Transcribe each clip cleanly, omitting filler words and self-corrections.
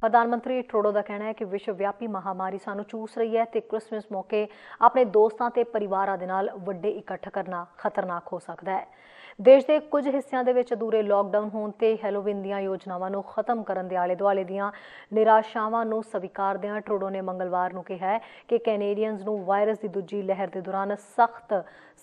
प्रधानमंत्री ट्रूडो का कहना है कि विश्वव्यापी महामारी सानू चूस रही है ते क्रिसमस मौके अपने दोस्तों ते परिवार दे नाल वड्डे इकट्ठ करना खतरनाक हो सकता है। देश के कुछ हिस्सों के अधूरे लॉकडाउन होने ते हैलोविन दीआं योजनावां नू खत्म करन दे आले दुआले दीआं निराशावां नू स्वीकारदिआं ट्रूडो ने मंगलवार नू कहा है कि कैनेडियनज़ नू वायरस की दूजी लहर के दौरान सख्त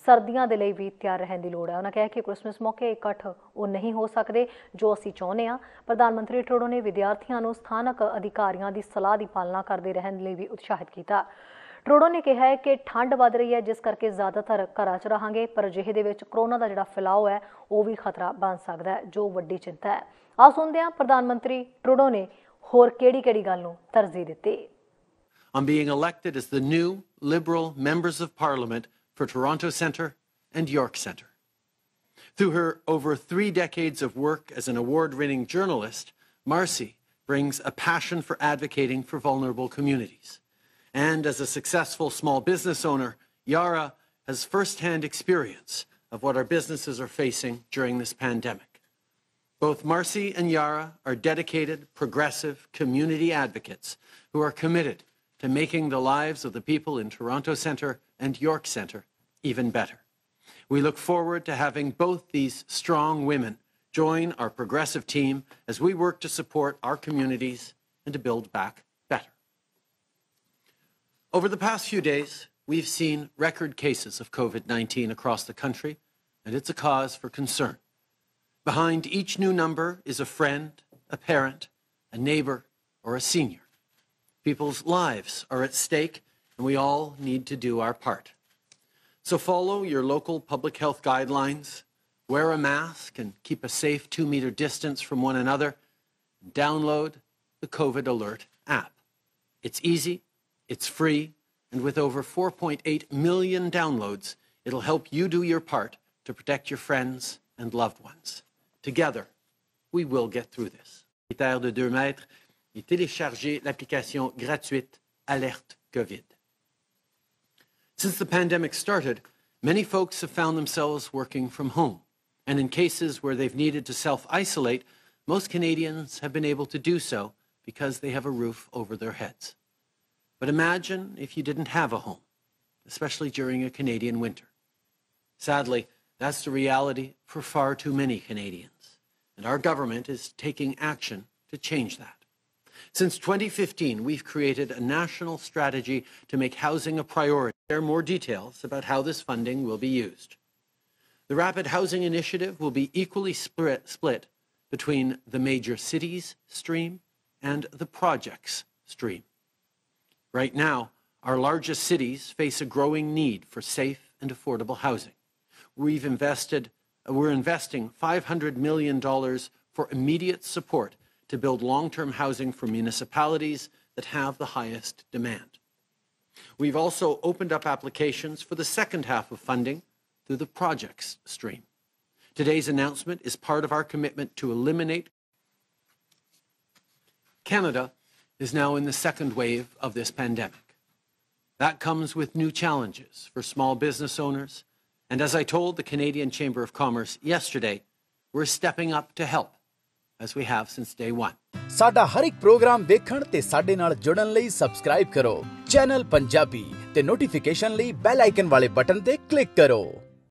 सर्दियां दे लई भी तैयार रहण दी लोड़ है। उन्होंने कहा कि क्रिसमस मौके इकट्ठ वो नहीं हो सकते जो असीं चाहुंदे हां। प्रधानमंत्री ट्रूडो ने विद्यार्थियों नू स्थानक अधिकारियों की सलाह की पालना करते रहने लिए भी उत्साहित किया। ट्रूडो ने कहा है कि ठंड बढ़ रही है जिस करके ज़्यादातर घर च रहांगे पर अजिहे दे विच कोरोना का जिहड़ा फैलाव है वो भी खतरा बन सकता है जो वड्डी चिंता है। आओ सुनते हैं प्रधानमंत्री ट्रूडो ने होर किहड़ी-किहड़ी गल नूं तरजीह दित्ती। I'm being elected as the new liberal members of parliament for Toronto Centre and York Centre. Through her over 3 decades of work as an award-winning journalist, Marcy brings a passion for advocating for vulnerable communities. And as a successful small business owner, Yara has first-hand experience of what our businesses are facing during this pandemic. Both Marcy and Yara are dedicated, progressive community advocates who are committed to making the lives of the people in Toronto Centre and York Centre even better. We look forward to having both these strong women join our progressive team as we work to support our communities and to build back better. Over the past few days, we've seen record cases of COVID-19 across the country, and it's a cause for concern. Behind each new number is a friend, a parent, a neighbor, or a senior. People's lives are at stake, and we all need to do our part. So follow your local public health guidelines, wear a mask, and keep a safe 2-meter distance from one another, and download the COVID Alert app. It's easy. It's free, and with over 4.8 million downloads, it'll help you do your part to protect your friends and loved ones. Together, we will get through this. Critères de 2 mètres et télécharger l'application gratuite Alerte COVID. Since the pandemic started, many folks have found themselves working from home, and in cases where they've needed to self-isolate, most Canadians have been able to do so because they have a roof over their heads. But imagine if you didn't have a home, especially during a Canadian winter. Sadly, that's the reality for far too many Canadians, and our government is taking action to change that. Since 2015, we've created a national strategy to make housing a priority. There are more details about how this funding will be used. The Rapid Housing Initiative will be equally split between the major cities stream and the projects stream. Right now, our largest cities face a growing need for safe and affordable housing. We're investing $500 million for immediate support to build long-term housing for municipalities that have the highest demand. We've also opened up applications for the second half of funding through the projects stream. Today's announcement is part of our commitment to eliminate. Canada is now in the second wave of this pandemic. That comes with new challenges for small business owners, and as I told the Canadian Chamber of Commerce yesterday, we're stepping up to help, as we have since day one. साडा हर एक programme देखण ते साडे नाल जुड़न लई subscribe करो channel Punjabi ते notification लई बेल आइकन वाले बटन ते क्लिक करो।